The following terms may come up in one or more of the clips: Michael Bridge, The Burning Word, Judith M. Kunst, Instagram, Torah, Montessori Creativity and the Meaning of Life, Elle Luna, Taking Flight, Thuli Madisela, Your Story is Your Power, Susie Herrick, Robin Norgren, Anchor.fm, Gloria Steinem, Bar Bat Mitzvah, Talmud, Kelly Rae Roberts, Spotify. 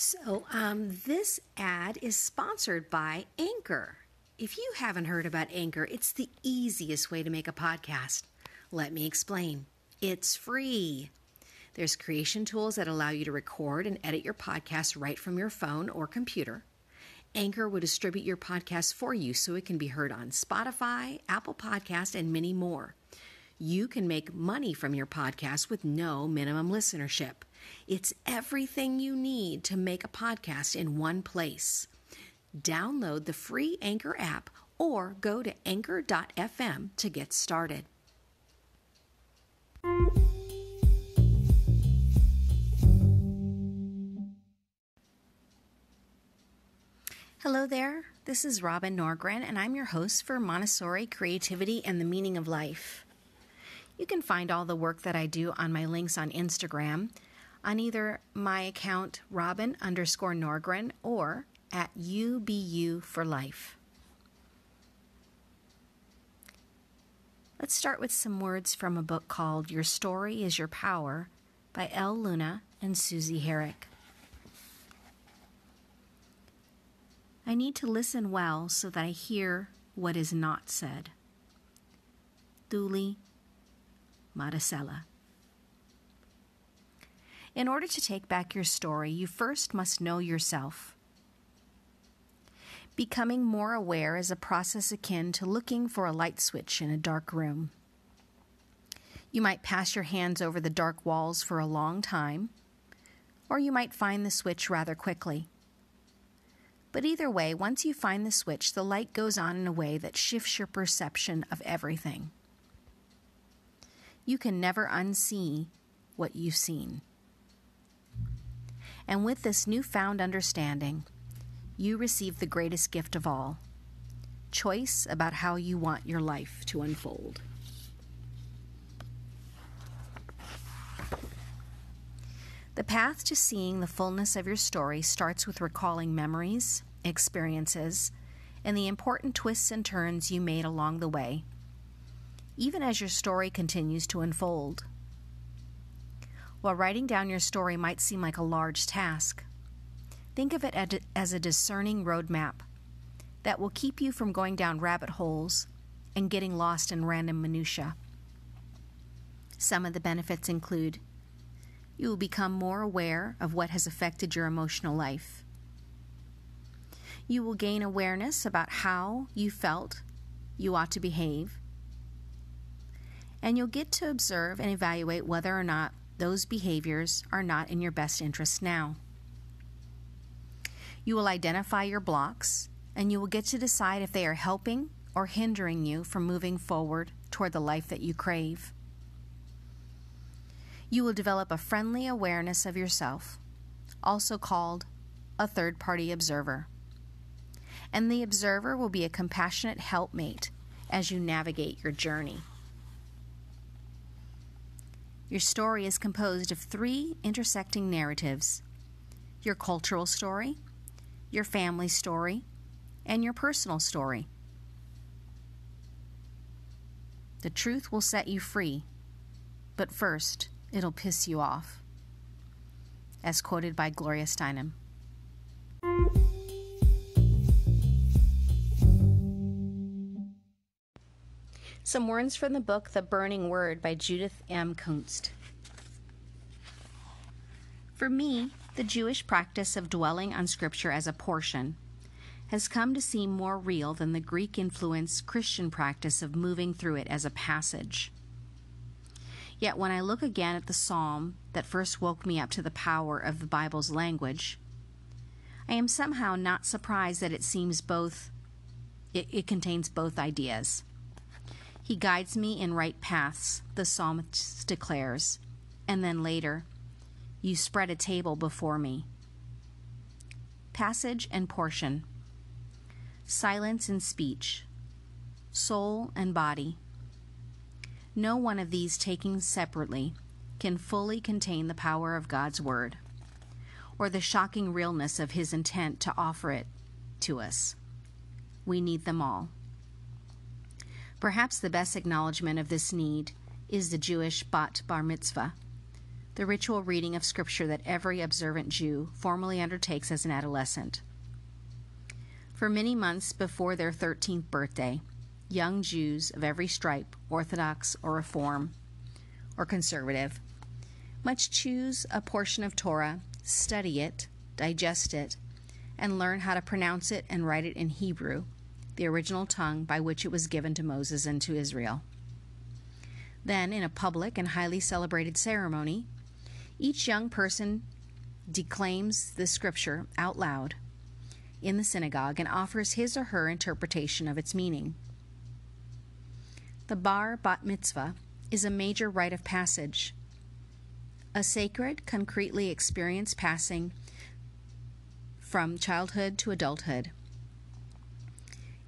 So this ad is sponsored by Anchor. If you haven't heard about Anchor, it's the easiest way to make a podcast. Let me explain. It's free. There's creation tools that allow you to record and edit your podcast right from your phone or computer. Anchor will distribute your podcast for you so it can be heard on Spotify, Apple Podcasts, and many more. You can make money from your podcast with no minimum listenership. It's everything you need to make a podcast in one place. Download the free Anchor app or go to Anchor.fm to get started. Hello there, this is Robin Norgren, and I'm your host for Montessori Creativity and the Meaning of Life. You can find all the work that I do on my links on Instagram, on either my account Robin_Norgren or at UBU for Life. Let's start with some words from a book called Your Story is Your Power by Elle Luna and Susie Herrick. I need to listen well so that I hear what is not said. Thuli Madisela. In order to take back your story, you first must know yourself. Becoming more aware is a process akin to looking for a light switch in a dark room. You might pass your hands over the dark walls for a long time, or you might find the switch rather quickly. But either way, once you find the switch, the light goes on in a way that shifts your perception of everything. You can never unsee what you've seen. And with this newfound understanding, you receive the greatest gift of all, choice about how you want your life to unfold. The path to seeing the fullness of your story starts with recalling memories, experiences, and the important twists and turns you made along the way, even as your story continues to unfold. While writing down your story might seem like a large task, think of it as a discerning roadmap that will keep you from going down rabbit holes and getting lost in random minutia. Some of the benefits include: you will become more aware of what has affected your emotional life. You will gain awareness about how you felt you ought to behave. And you'll get to observe and evaluate whether or not those behaviors are not in your best interest now. You will identify your blocks, and you will get to decide if they are helping or hindering you from moving forward toward the life that you crave. You will develop a friendly awareness of yourself, also called a third-party observer. And the observer will be a compassionate helpmate as you navigate your journey. Your story is composed of three intersecting narratives: your cultural story, your family story, and your personal story. The truth will set you free, but first, it'll piss you off, as quoted by Gloria Steinem. Some words from the book The Burning Word by Judith M. Kunst. For me, the Jewish practice of dwelling on Scripture as a portion has come to seem more real than the Greek-influenced Christian practice of moving through it as a passage. Yet when I look again at the psalm that first woke me up to the power of the Bible's language, I am somehow not surprised that it contains both ideas. He guides me in right paths, the psalmist declares, and then later, you spread a table before me. Passage and portion, silence and speech, soul and body. No one of these taken separately can fully contain the power of God's Word, or the shocking realness of His intent to offer it to us. We need them all. Perhaps the best acknowledgement of this need is the Jewish bat bar mitzvah, the ritual reading of scripture that every observant Jew formally undertakes as an adolescent. For many months before their 13th birthday, young Jews of every stripe, Orthodox or Reform or Conservative, must choose a portion of Torah, study it, digest it, and learn how to pronounce it and write it in Hebrew, the original tongue by which it was given to Moses and to Israel. Then, in a public and highly celebrated ceremony, each young person declaims the scripture out loud in the synagogue and offers his or her interpretation of its meaning. The Bar Bat Mitzvah is a major rite of passage, a sacred, concretely experienced passing from childhood to adulthood.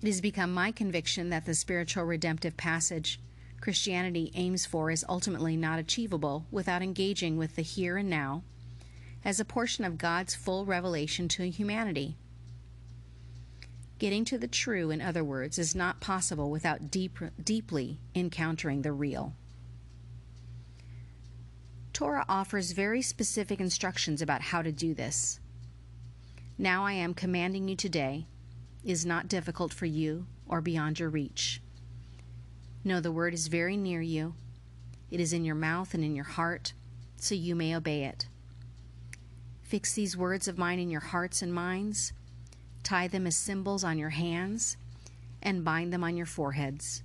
It has become my conviction that the spiritual redemptive passage Christianity aims for is ultimately not achievable without engaging with the here and now as a portion of God's full revelation to humanity. Getting to the true, in other words, is not possible without deeply encountering the real. Torah offers very specific instructions about how to do this. Now I am commanding you today is not difficult for you or beyond your reach. No, the word is very near you. It is in your mouth and in your heart, so you may obey it. Fix these words of mine in your hearts and minds, tie them as symbols on your hands, and bind them on your foreheads.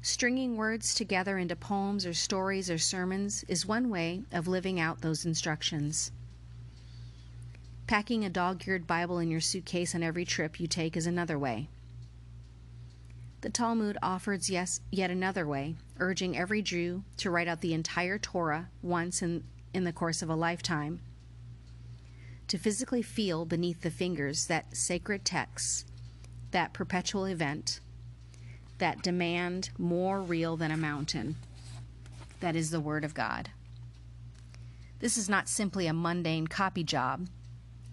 Stringing words together into poems or stories or sermons is one way of living out those instructions. Packing a dog-eared Bible in your suitcase on every trip you take is another way. The Talmud offers yet another way, urging every Jew to write out the entire Torah once in the course of a lifetime, to physically feel beneath the fingers that sacred text, that perpetual event, that demand more real than a mountain, that is the Word of God. This is not simply a mundane copy job,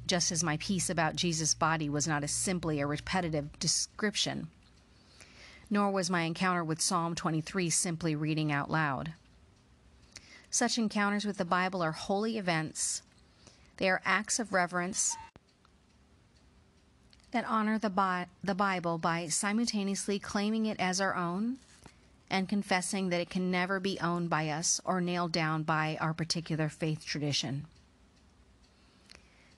just as my piece about Jesus' body was not simply a repetitive description, nor was my encounter with Psalm 23 simply reading out loud. Such encounters with the Bible are holy events. They are acts of reverence that honor the Bible by simultaneously claiming it as our own and confessing that it can never be owned by us or nailed down by our particular faith tradition.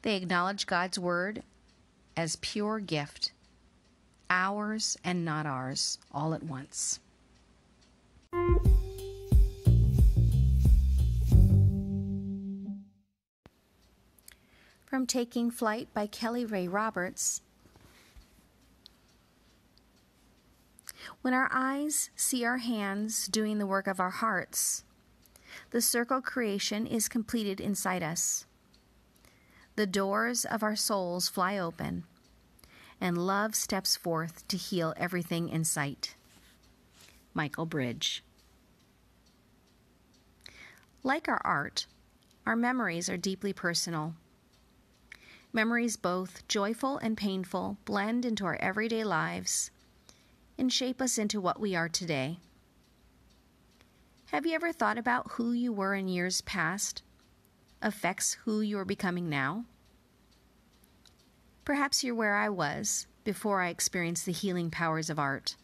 They acknowledge God's Word as pure gift, ours and not ours, all at once. From Taking Flight by Kelly Rae Roberts, when our eyes see our hands doing the work of our hearts, the circle creation is completed inside us. The doors of our souls fly open, and love steps forth to heal everything in sight. Michael Bridge. Like our art, our memories are deeply personal. Memories, both joyful and painful, blend into our everyday lives and shape us into what we are today. Have you ever thought about who you were in years past affects who you are becoming now? Perhaps you're where I was before I experienced the healing powers of art.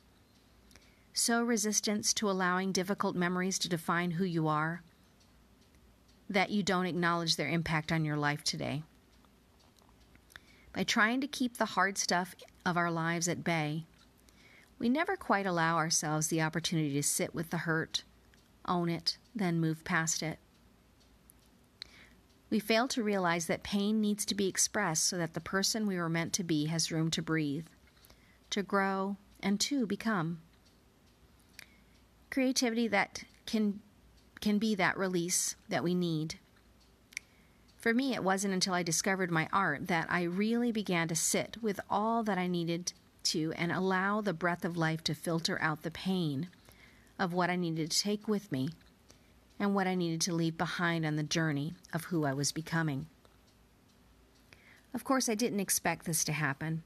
So resistant to allowing difficult memories to define who you are that you don't acknowledge their impact on your life today. By trying to keep the hard stuff of our lives at bay, we never quite allow ourselves the opportunity to sit with the hurt, own it, then move past it. We fail to realize that pain needs to be expressed so that the person we were meant to be has room to breathe, to grow, and to become. Creativity that can be that release that we need. For me, it wasn't until I discovered my art that I really began to sit with all that I needed to and allow the breath of life to filter out the pain of what I needed to take with me and what I needed to leave behind on the journey of who I was becoming. Of course, I didn't expect this to happen.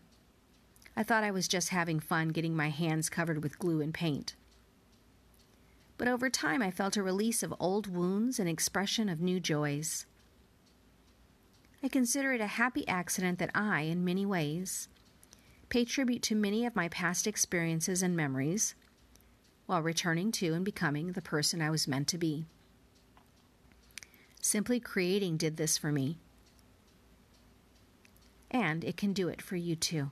I thought I was just having fun getting my hands covered with glue and paint. but over time I felt a release of old wounds and expression of new joys. I consider it a happy accident that I, in many ways, pay tribute to many of my past experiences and memories while returning to and becoming the person I was meant to be. Simply creating did this for me, and it can do it for you too.